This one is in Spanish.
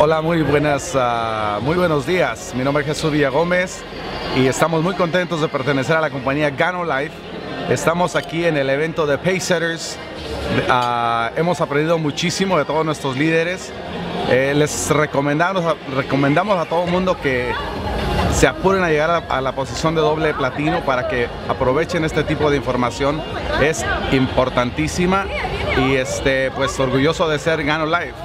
Hola, muy buenos días. Mi nombre es Jesús Villagómez y estamos muy contentos de pertenecer a la compañía Gano Life. Estamos aquí en el evento de Pacesetters. Hemos aprendido muchísimo de todos nuestros líderes. Les recomendamos a todo el mundo que se apuren a llegar a la posición de doble platino para que aprovechen este tipo de información. Es importantísima y pues orgulloso de ser Gano Life.